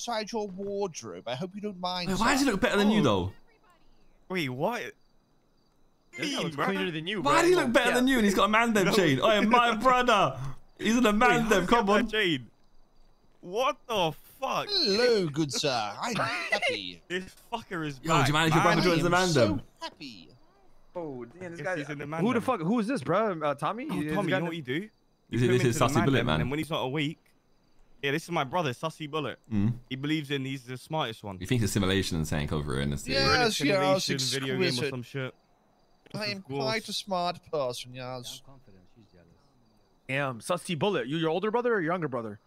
inside your wardrobe. I hope you don't mind. Wait, why does it look better than you, though? Wait, what? That looks cleaner than you, bro. Why do you look better than you and he's got a Mandem chain? I am my brother. He's in a Mandem. Come on. Chain. What the fuck? Hello, good sir. I'm happy. This fucker is back. Yo, do you manage your brother joins the Mandem? So happy. Oh, damn, this guy's in the Mandem. Who the fuck? Who is this, bro? Tommy? Oh, Tommy, you know what you do? This is Sussy Bullet, man. And when he's not awake... Yeah, this is my brother, Sussy Bullet. Mm. He believes in he's the smartest one. He thinks it's simulation and saying over in the series. Yes, yes, video game or some shit. I am quite a smart person, yes. I'm confident she's jealous. Damn, Sussy Bullet, you your older brother or your younger brother?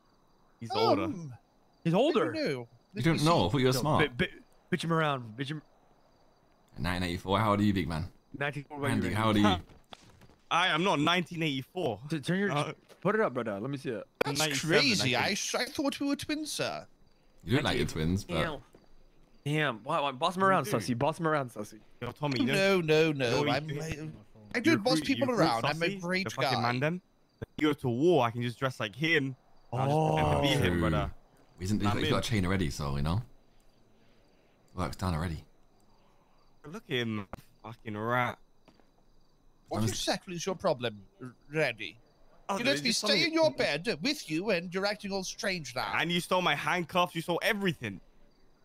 He's older. He's older? You don't know, I thought you were smart. Bitch him around, bitch him. 1984, how old are you, big man? 1984, Andy, how old are you? I am not 1984. Turn your... Put it up, brother. Let me see it. That's crazy. I thought we were twins, sir. You don't like your twins, but... Damn. Wow, boss him around, Sussy. Boss him around, Sussy. Yo, Tommy, you know... No. I don't boss people around. I'm a great guy. Mandem. If you go to war, I can just dress like him. Oh. I'll just be him, brother. He's got a chain already, so, you know? Work's done already. Look at him, fucking rat. What exactly is your problem, Randy? You let me stay in your bed with you, and you're acting all strange now. And you stole my handcuffs. You stole everything.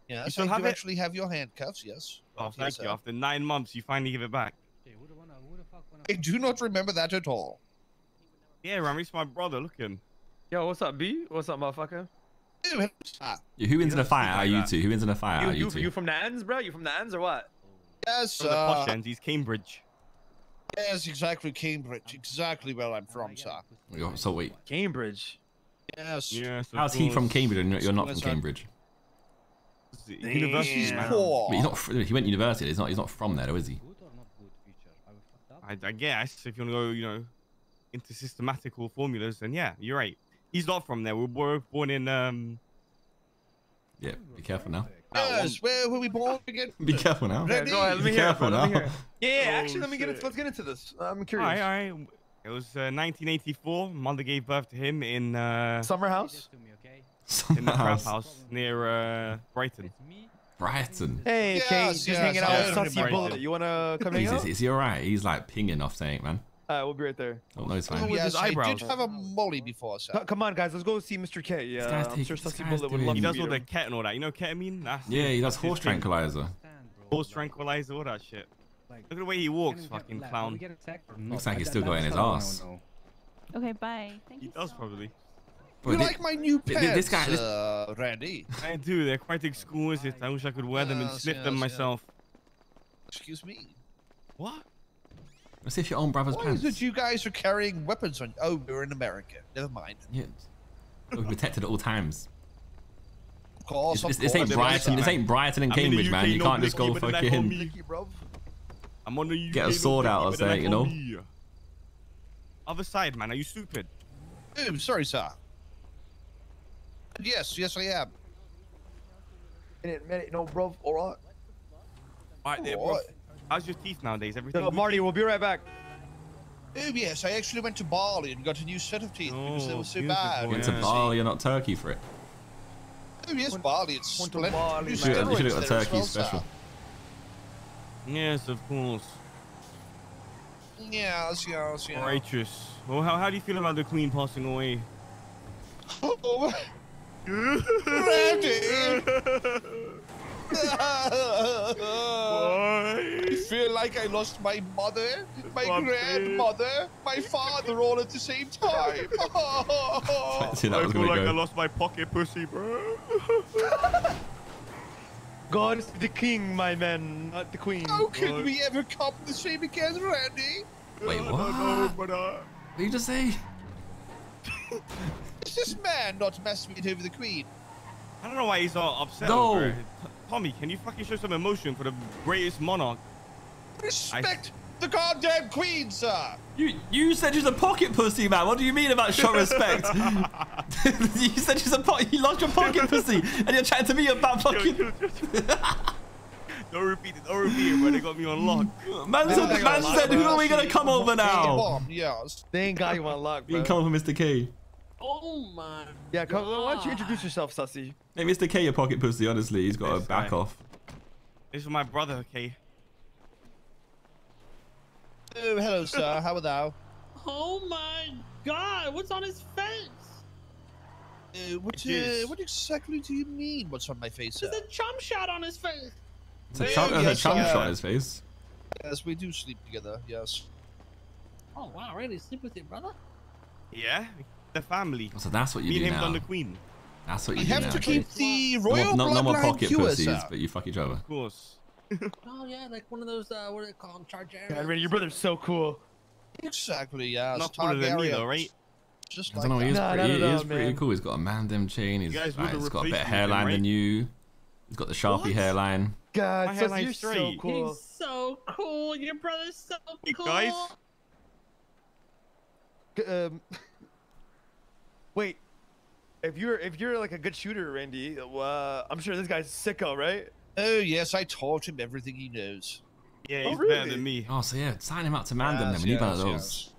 Yes, you still actually have your handcuffs, yes. Oh, thank you. After 9 months, you finally give it back. I do not remember that at all. Yeah, Ramee's my brother. Look at him. Yo, what's up, B? What's up, motherfucker? Who wins in a fight? Are you two? Who wins in a fight? Are you two? You from the ends, bro? You from the ends or what? Yes, sir. From the posh ends. He's Cambridge. Yes, exactly, Cambridge. Exactly where I'm from, sir. So wait, Cambridge? Yes. How's he from Cambridge and you're not from Cambridge? University's poor. He's not, he went to university. He's not from there, though, is he? I guess if you want to go, you know, into systematical formulas, then yeah, you're right. He's not from there. We were born in... Yeah, be careful now. Yes, where were we born again? Be careful now. Yeah, go ahead, be careful now. Yeah, actually, let's get into this. I'm curious. All right. It was 1984. Mother gave birth to him in summer house. In the crap house near Brighton. Brighton. Hey, just hanging out with Sussy Bullet. You wanna come hang out? Is he alright? He's like pinging off saying, man. Alright, we'll be right there. Oh, no, it's fine. I did have a molly before, sir. Come on, guys. Let's go see Mr. K. Yeah, I'm sure Sussy Bullet would love to. He does all the ket and all that. You know ketamine? Yeah, he does horse tranquilizer. Horse tranquilizer, all that shit. Look at the way he walks, fucking clown. Looks like he's still got in his ass. Okay, bye. Thank you. He does, probably. You like my new pants, this guy, Randy? I do. They're quite exquisite. I wish I could wear them and snip them myself. Excuse me? What? Let's see if your own brother's pants. Why is it you guys are carrying weapons on? Oh, we're in America. Never mind. Yeah. We're protected at all times. Of course. This ain't Brighton and Cambridge, man. You can't just go fucking get a sword out or something, you know? Other side, man. Are you stupid? I'm sorry, sir. Yes, I am. Minute, no, bro. All right. All right, there, bro. How's your teeth nowadays? Everything. Yo, Marty, we'll be right back. Oh yes, I actually went to Bali and got a new set of teeth because they were so bad. You went to Bali and not Turkey for it. Oh yes, Bali. It's splendid. You should have got a Turkey special. Yes, of course. Yes. Righteous. Well, how do you feel about the Queen passing away? Oh, I feel like I lost my mother, my grandmother, my father all at the same time. I feel like I lost my pocket pussy, bro. God is the king, my man, not the queen. How can we ever come the same again, Randy? Wait, what? What did you just say? Is this man not masturbating over the queen? I don't know why he's all upset. No. Bro. Tommy, can you fucking show some emotion for the greatest monarch? Respect the goddamn queen, sir. You said she's a pocket pussy, man. What do you mean about show respect? You said she's a you lost your pocket pussy, and you're chatting to me about fucking. Don't repeat it, bro. They got me on lock. Man said, who are we gonna come over now? They ain't got you on lock, bro. You can come over, Mr. K. Oh my. Yeah, God. Why don't you introduce yourself, Sussy? Hey, Mr. K, your pocket pussy. Honestly, he's got a back off. This is my brother, K. Oh, hello, sir. How are thou? Oh my God! What's on his face? What exactly do you mean? What's on my face? There's a chump shot on his face. It's a chump shot on his face. Yes, we do sleep together. Yes. Oh wow! Really sleep with your brother? Yeah, the family. So that's what you do now. Me and him done the queen. That's what you do now. We have to keep the royal bloodline. No more pocket pussies, but you fuck each other. Of course. Oh yeah, like one of those. What do they call them? Chargers. Yeah, your brother's so cool. Exactly. Yeah. Not one of them either, right? Just like I don't know, he is pretty cool. He's got a Mandem chain. He's got a better hairline than you. He's got the Sharpie hairline. God, so you're so cool. He's so cool. Your brother's so cool. Hey, guys. Wait, if you're like a good shooter, Randy, I'm sure this guy's sicko, right? Oh yes, I taught him everything he knows. Yeah, he's better than me. Oh, so yeah, sign him up to Mandem. Then we need one of those.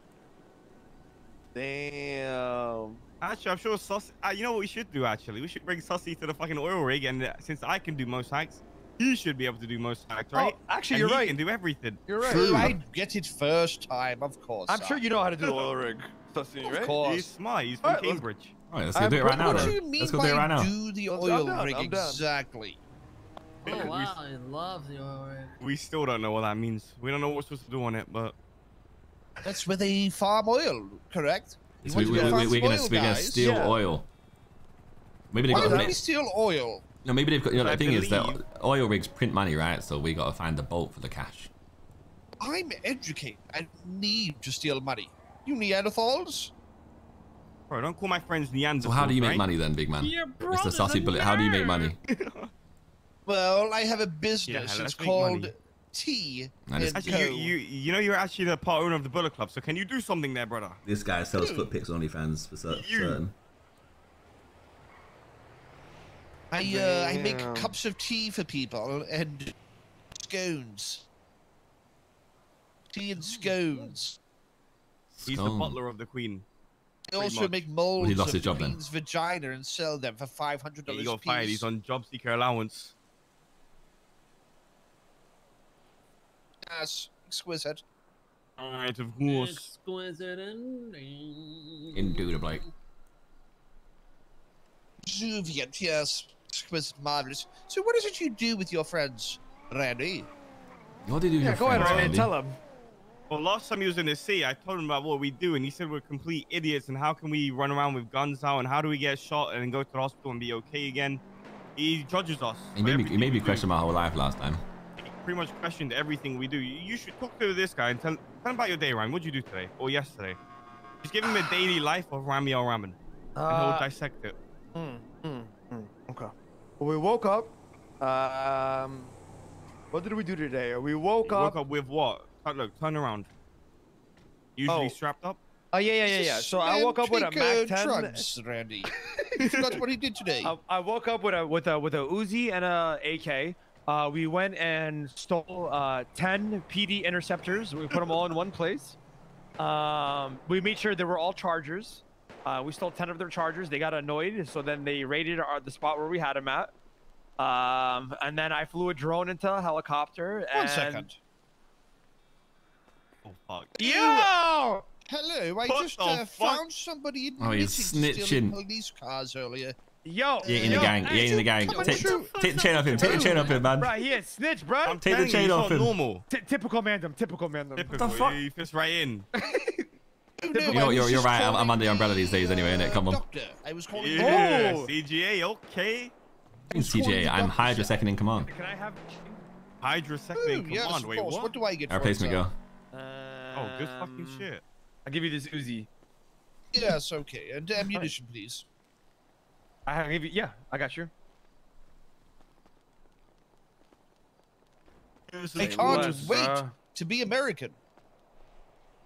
Damn. Actually, I'm sure Sussy. You know what we should do? Actually, we should bring Sussy to the fucking oil rig, and since I can do most hacks, he should be able to do most hacks, right? Oh, actually, and you're right. He can do everything. You're right. True. I get it first time, of course. I'm sure you know how to do the oil rig, Sussy, right? Of course. He's smart. He's from Cambridge. All right, let's go do it right now. What do you mean by do the oil rig exactly? Oh wow, I love the oil rig. We still don't know what that means. We don't know what we're supposed to do on it, but. That's where they farm oil, correct? Yes, we're gonna steal oil. Maybe they got. Why do we steal oil? No, maybe they've got. You know, the thing is that oil rigs print money, right? So we gotta find a bolt for the cash. I'm educated. I need to steal money. You Neanderthals. Bro, don't call my friends Neanderthals. So how do you make money then, big man? Mr. Sussy Bullet, how do you make money? Well, I have a business. Yeah, it's called. Money. Tea. Actually, you know you're actually the part owner of the Bullet Club, so can you do something there, brother? This guy sells foot pics on OnlyFans for certain. I make cups of tea for people and scones. Tea and scones. He's the butler of the queen. They also make molds of the queen's vagina and sell them for $500 a piece. He got fired. He's on job seeker allowance. Yes, exquisite. Alright, of course. Exquisite ending. Indubitably. Juviant, yes. Exquisite, marvelous. So what is it you do with your friends, Randy? What do you do with your friends, Randy? Randy, tell him. Well, last time he was in the sea, I told him about what we do, and he said we're complete idiots, and how can we run around with guns out, and how do we get shot and go to the hospital and be okay again? He judges us. He made me question my whole life last time. Pretty much questioned everything we do. You should talk to this guy and tell him about your day, Ryan. What'd you do today or yesterday? Just give him a daily life of Ramee Al-Rahman, and he'll dissect it. Okay. Well, we woke up. What did we do today? We woke up with what? Look, turn around. Usually strapped up. Oh yeah. So I woke up with a Mac 10. Drugs, Randy. That's what he did today. I woke up with a Uzi and a AK. We went and stole 10 PD interceptors. We put them all in one place. We made sure they were all chargers. We stole 10 of their chargers. They got annoyed, so then they raided the spot where we had them at. And then I flew a drone into a helicopter. One second. Oh fuck! Yeah. Hello. I just found somebody admitting to stealing police cars earlier. Yo, he ain't in the gang. He ain't in the gang. Take the chain off him. Take the chain off him, man. Right, he a snitch, bro. I'm take the chain off him. Normal. Typical Mandem. Typical Mandem. What the fuck? He fits right in. You're right. I'm under the umbrella these days anyway, innit? Come on. Doctor. I was calling CGA. Okay. CGA. I'm Hydra second in command. Can I have Hydra second in command? Wait, what do I get? Our placement girl. Oh, good fucking shit. I'll give you this Uzi. Yes, okay. And ammunition, please. I got you. They can't wait to be American.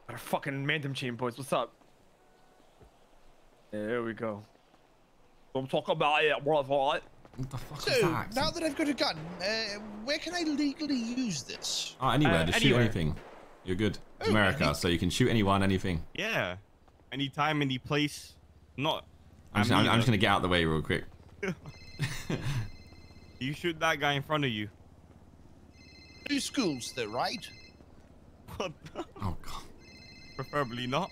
Our fucking Mandem chain boys, what's up? There we go. Don't talk about it, brother. What the fuck is that? So, now that I've got a gun, where can I legally use this? Oh, anywhere, just shoot anything. You're good. It's America, so you can shoot anyone, anything. Yeah. Anytime, any place. Not. I'm just gonna get out of the way real quick. You shoot that guy in front of you. Two schools, though, right? What the? Oh god. Preferably not.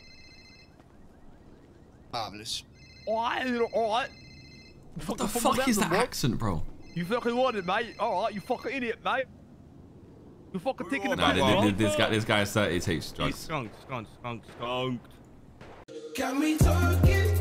Marvelous. Alright. What the fuck is that accent, bro? You fucking want it, mate. Alright, you fucking idiot, mate. You fucking taking it back. This guy is 30 takes drugs. He's skunked. Can we talk it?